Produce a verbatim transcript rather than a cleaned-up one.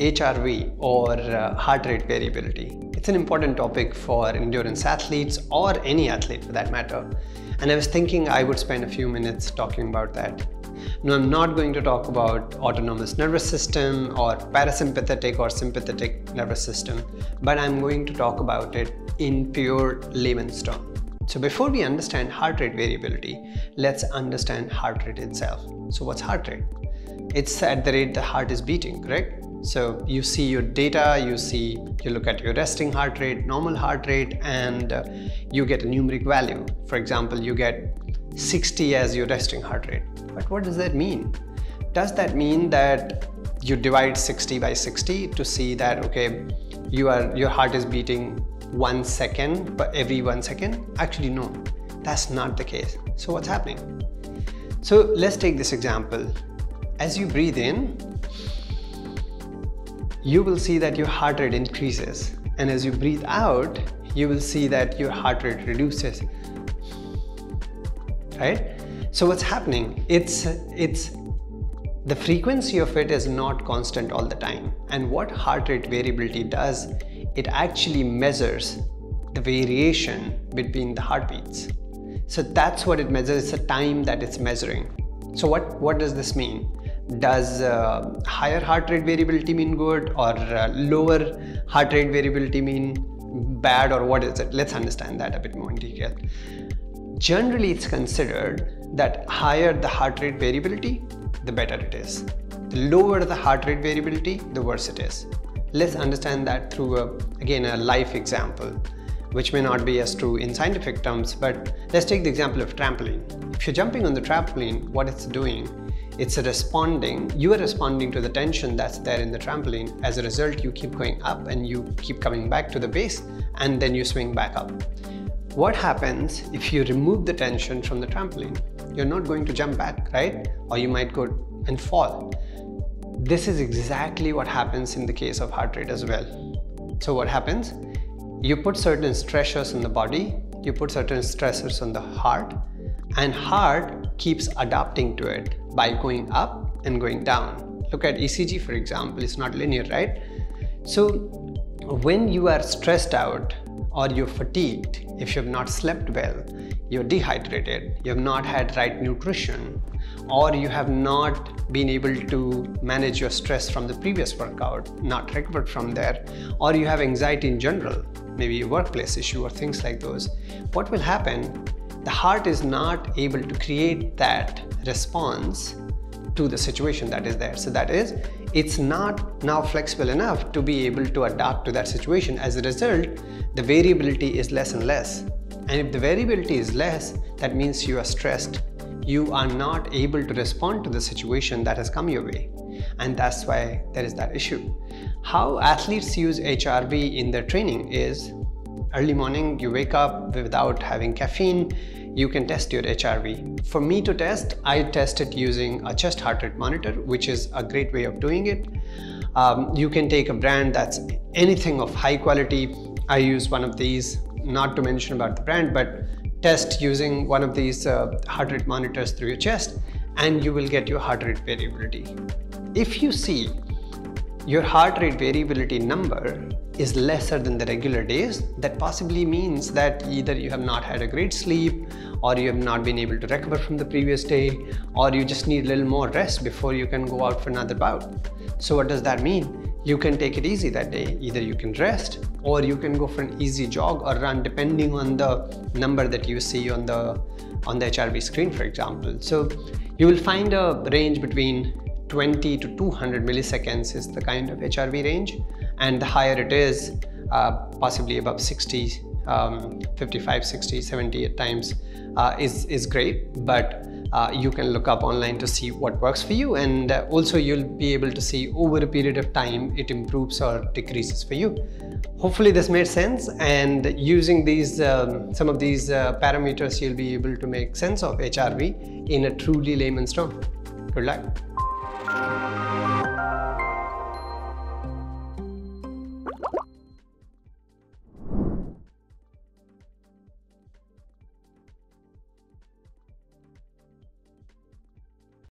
H R V or uh, heart rate variability. It's an important topic for endurance athletes or any athlete for that matter. And I was thinking I would spend a few minutes talking about that. No, I'm not going to talk about autonomous nervous system or parasympathetic or sympathetic nervous system, but I'm going to talk about it in pure layman's term. So before we understand heart rate variability, let's understand heart rate itself. So what's heart rate? It's at the rate the heart is beating, correct? So you see your data, you see, you look at your resting heart rate, normal heart rate, and uh, you get a numeric value. For example, you get sixty as your resting heart rate. But what does that mean? Does that mean that you divide sixty by sixty to see that, okay, you are, your heart is beating one second per every one second? Actually, no, that's not the case. So what's happening? So let's take this example. As you breathe in, you will see that your heart rate increases. And as you breathe out, you will see that your heart rate reduces. Right? So what's happening? It's, it's the frequency of it is not constant all the time. And what heart rate variability does, it actually measures the variation between the heartbeats. So that's what it measures, it's the time that it's measuring. So what, what does this mean? Does uh, higher heart rate variability mean good, or uh, lower heart rate variability mean bad, or what is it? Let's understand that a bit more in detail. Generally, it's considered that higher the heart rate variability, the better it is. The lower the heart rate variability, the worse it is. Let's understand that through, a, again, a life example, which may not be as true in scientific terms, but let's take the example of trampoline. If you're jumping on the trampoline, what it's doing, it's responding, you are responding to the tension that's there in the trampoline. As a result, you keep going up and you keep coming back to the base, and then you swing back up. What happens if you remove the tension from the trampoline? You're not going to jump back, right? Or you might go and fall. This is exactly what happens in the case of heart rate as well. So what happens? You put certain stressors on the body, you put certain stressors on the heart, and heart keeps adapting to it by going up and going down. Look at E C G, for example, it's not linear, right? So when you are stressed out or you're fatigued, if you have not slept well, you're dehydrated, you have not had right nutrition, or you have not been able to manage your stress from the previous workout, not recovered from there, or you have anxiety in general, maybe a workplace issue or things like those, what will happen? The heart is not able to create that response to the situation that is there. So that is, it's not now flexible enough to be able to adapt to that situation. As a result, the variability is less and less. And if the variability is less, that means you are stressed. You are not able to respond to the situation that has come your way. And that's why there is that issue. How athletes use H R V in their training is, early morning, you wake up without having caffeine, you can test your H R V. For me to test, I test it using a chest heart rate monitor, which is a great way of doing it. Um, you can take a brand that's anything of high quality. I use one of these, not to mention about the brand, but test using one of these uh, heart rate monitors through your chest, and you will get your heart rate variability. If you see your heart rate variability number is lesser than the regular days, that possibly means that either you have not had a great sleep, or you have not been able to recover from the previous day, or you just need a little more rest before you can go out for another bout. So what does that mean? You can take it easy that day. Either you can rest, or you can go for an easy jog or run, depending on the number that you see on the, on the H R V screen, for example. So you will find a range between twenty to two hundred milliseconds is the kind of H R V range, and the higher it is, uh, possibly above sixty, um, fifty-five, sixty, seventy at times, uh, is, is great, but uh, you can look up online to see what works for you, and uh, also you'll be able to see over a period of time it improves or decreases for you. Hopefully this made sense, and using these um, some of these uh, parameters, you'll be able to make sense of H R V in a truly layman's term. Good luck.